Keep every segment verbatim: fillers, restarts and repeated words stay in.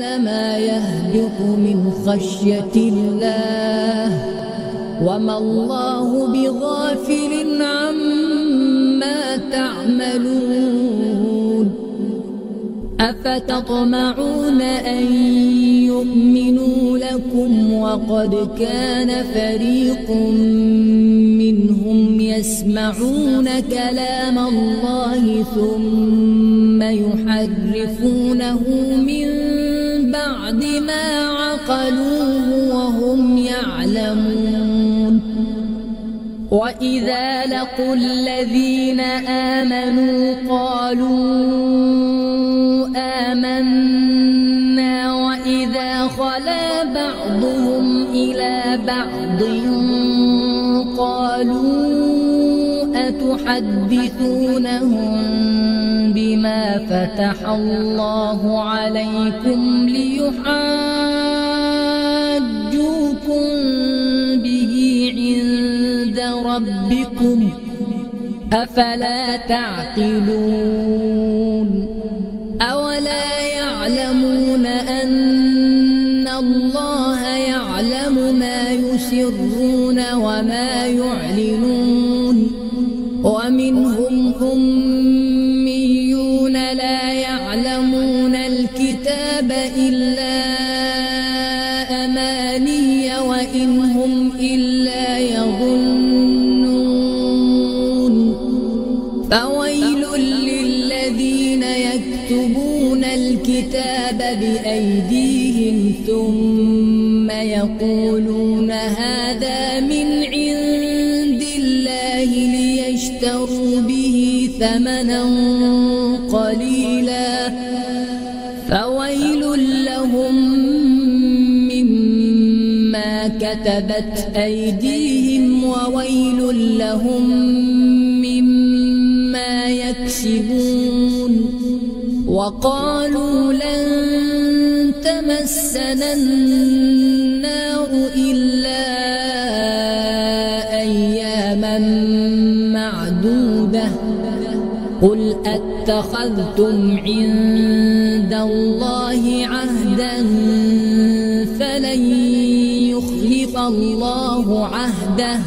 لما يهبط من خشية الله وما الله بغافل عما تعملون. أفتطمعون أن يؤمنوا لكم وقد كان فريق منهم يسمعون كلام الله ثم يحرفونه من بعد ما عقلوه وهم يعلمون. وإذا لقوا الذين آمنوا قالوا آمنا وإذا خلا بعضهم إلى بعض قالوا أتحدثونهم بما فتح الله عليكم ليحاجوكم به عند ربكم أفلا تعقلون. أَوَلَا يَعْلَمُونَ أَنَّ اللَّهَ يَعْلَمُ مَا يُسِرُّونَ وَمَا يُعْلِنُونَ. وَمِنْهُمْ أُمِّيُّونَ لَا يَعْلَمُونَ الْكِتَابَ إِلَّا أَمَانِيَّ وَإِنْ هُمْ إِلَّا يَظُنُّونَ. فَوَيْلٌ لِلَّذِينَ يَكْتُمُونَ يكتبون الكتاب بأيديهم ثم يقولون هذا من عند الله ليشتروا به ثمنا قليلا فويل لهم مما كتبت أيديهم وويل لهم مما يكسبون. وقالوا لن تمسنا النار إلا أياما معدودة قل أتخذتم عند الله عهدا فلن يخلف الله عهده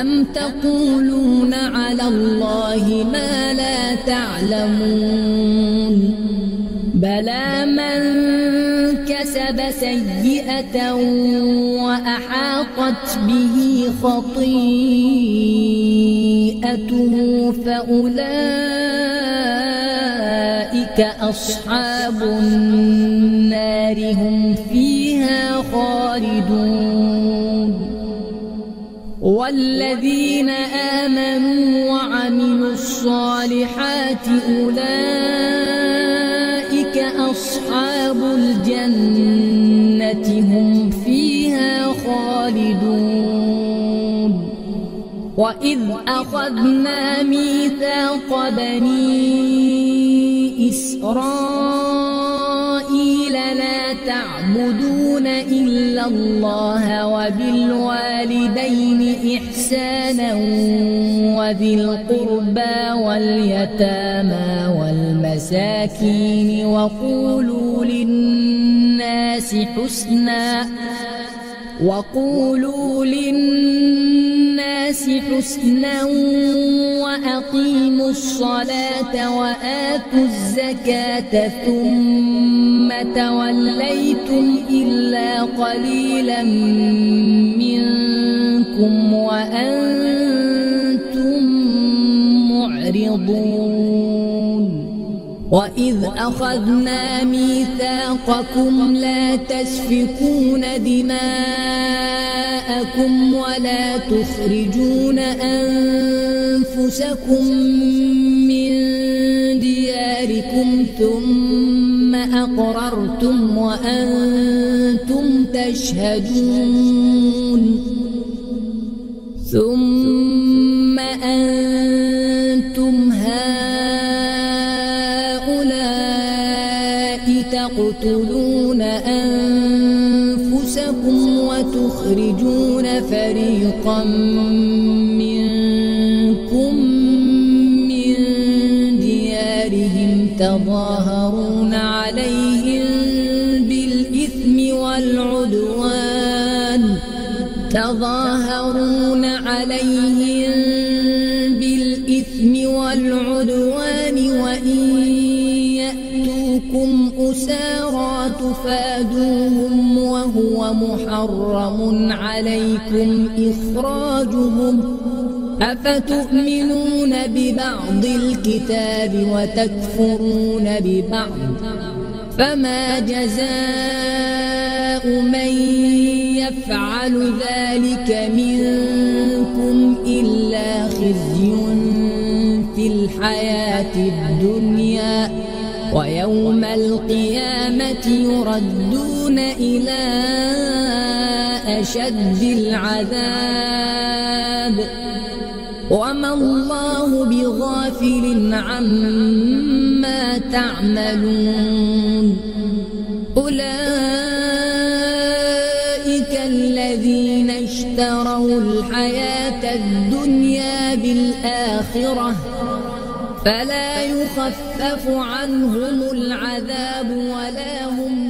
أم تقولون على الله ما لا تعلمون. بلى من كسب سيئة وأحاطت به خطيئته فأولئك أصحاب النار هم فيها خالدون. والذين آمنوا وعملوا الصالحات أولئك أصحاب الجنة هم فيها خالدون. وإذ أخذنا ميثاق بني إسرائيل لا تعبدون إلا الله وبالوالدين إحسانا وذي القربى واليتامى والمساكين وقولوا للناس حسنا وقولوا للناس حسنا وأقيموا الصلاة وآتوا الزكاة ثم توليتم إلا قليلا منكم وأنتم معرضون. وإذ أخذنا ميثاقكم لا تسفكون دماءكم ولا تخرجون أنفسكم من دياركم ثم أقررتم وأنتم تشهدون ثم أنتم تقتلون أنفسكم وتخرجون فريقا منكم من ديارهم تظاهرون عليهم تظاهرون عليهم بالإثم والعدوان وإن يأتوكم أسارى تفادوهم وهو محرم عليكم إخراجهم أفتؤمنون ببعض الكتاب وتكفرون ببعض فما جزاء من يفعل ذلك منكم إلا خزي في الحياة الدنيا ويوم القيامة يردون إلى أشد العذاب وما الله بغافل عما تعملون أولئك الذين اشتروا الحياة الدنيا بالآخرة فلا يخفف عنهم العذاب ولا هم